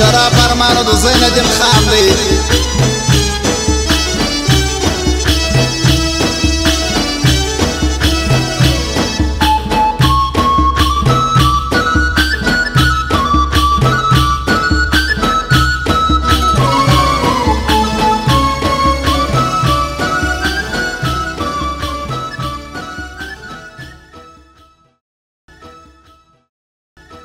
شراب ارمانو د زینب خان دی.